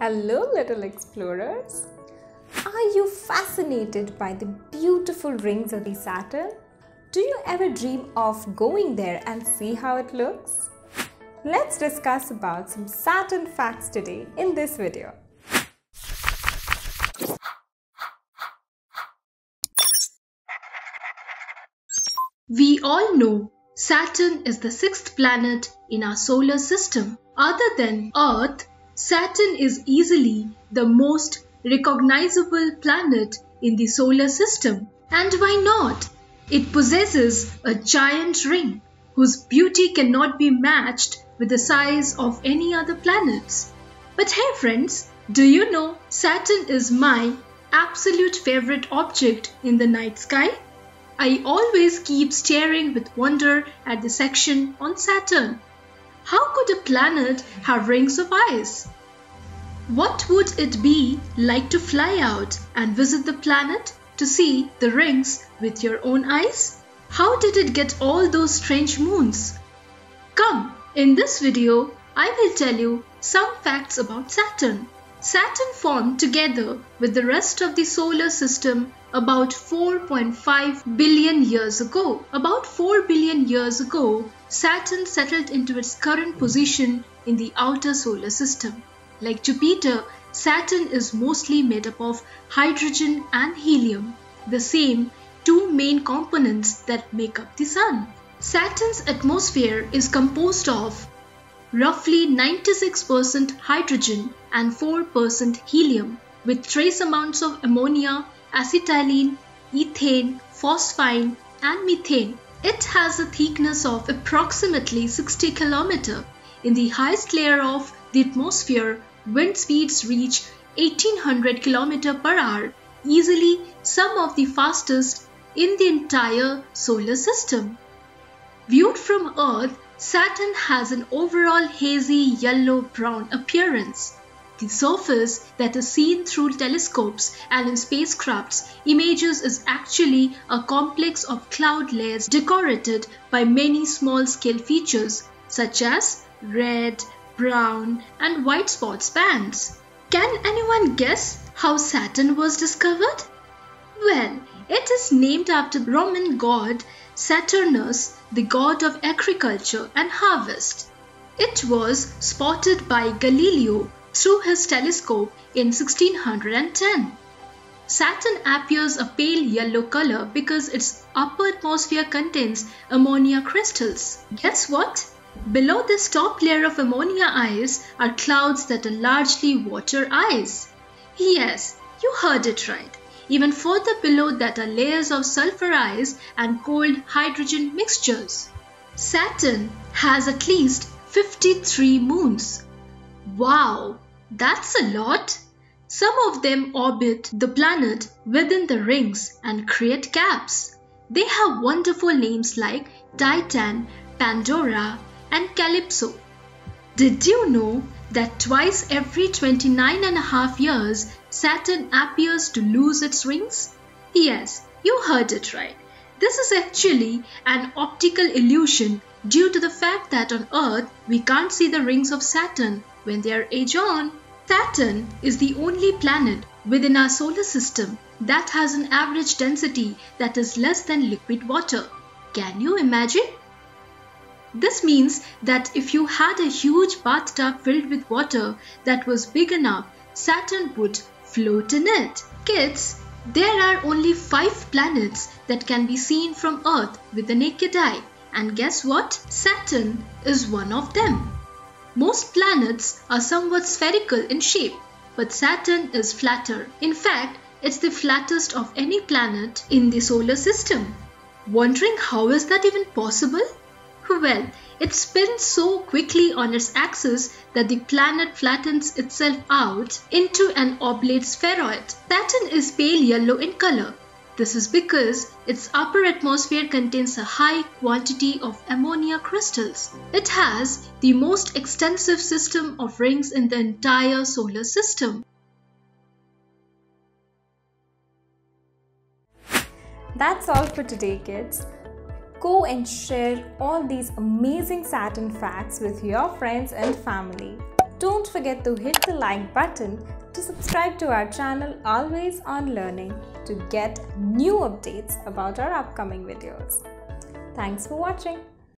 Hello, little explorers! Are you fascinated by the beautiful rings of the Saturn? Do you ever dream of going there and see how it looks? Let's discuss about some Saturn facts today in this video. We all know Saturn is the sixth planet in our solar system. Other than Earth, Saturn is easily the most recognizable planet in the solar system. And why not? It possesses a giant ring whose beauty cannot be matched with the size of any other planets. But hey friends, do you know Saturn is my absolute favorite object in the night sky? I always keep staring with wonder at the section on Saturn. How could a planet have rings of ice? What would it be like to fly out and visit the planet to see the rings with your own eyes? How did it get all those strange moons? Come, in this video, I will tell you some facts about Saturn. Saturn formed together with the rest of the solar system about 4.5 billion years ago. About 4 billion years ago, Saturn settled into its current position in the outer solar system. Like Jupiter, Saturn is mostly made up of hydrogen and helium, the same two main components that make up the Sun. Saturn's atmosphere is composed of roughly 96% hydrogen and 4% helium, with trace amounts of ammonia, acetylene, ethane, phosphine, and methane. It has a thickness of approximately 60 km. In the highest layer of the atmosphere, wind speeds reach 1800 km/h, easily some of the fastest in the entire solar system. Viewed from Earth, Saturn has an overall hazy yellow-brown appearance. The surface that is seen through telescopes and in spacecraft's images is actually a complex of cloud layers decorated by many small-scale features such as red, brown, and white spots bands. Can anyone guess how Saturn was discovered? Well, it is named after the Roman god Saturnus, the god of agriculture and harvest. It was spotted by Galileo through his telescope in 1610. Saturn appears a pale yellow color because its upper atmosphere contains ammonia crystals. Guess what? Below this top layer of ammonia ice are clouds that are largely water ice. Yes, you heard it right. Even further below that are layers of sulfur ice and cold hydrogen mixtures. Saturn has at least 53 moons. Wow, that's a lot! Some of them orbit the planet within the rings and create gaps. They have wonderful names like Titan, Pandora, and Calypso. Did you know that twice every 29.5 years, Saturn appears to lose its rings? Yes, you heard it right. This is actually an optical illusion due to the fact that on Earth, we can't see the rings of Saturn when they are age-on. Saturn is the only planet within our solar system that has an average density that is less than liquid water. Can you imagine? This means that if you had a huge bathtub filled with water that was big enough, Saturn would float in it. Kids, there are only 5 planets that can be seen from Earth with the naked eye. And guess what? Saturn is one of them. Most planets are somewhat spherical in shape, but Saturn is flatter. In fact, it's the flattest of any planet in the solar system. Wondering how is that even possible? Well, it spins so quickly on its axis that the planet flattens itself out into an oblate spheroid. Saturn is pale yellow in color. This is because its upper atmosphere contains a high quantity of ammonia crystals. It has the most extensive system of rings in the entire solar system. That's all for today, kids. Go and share all these amazing Saturn facts with your friends and family. Don't forget to hit the like button, to subscribe to our channel Always on Learning to get new updates about our upcoming videos. Thanks for watching.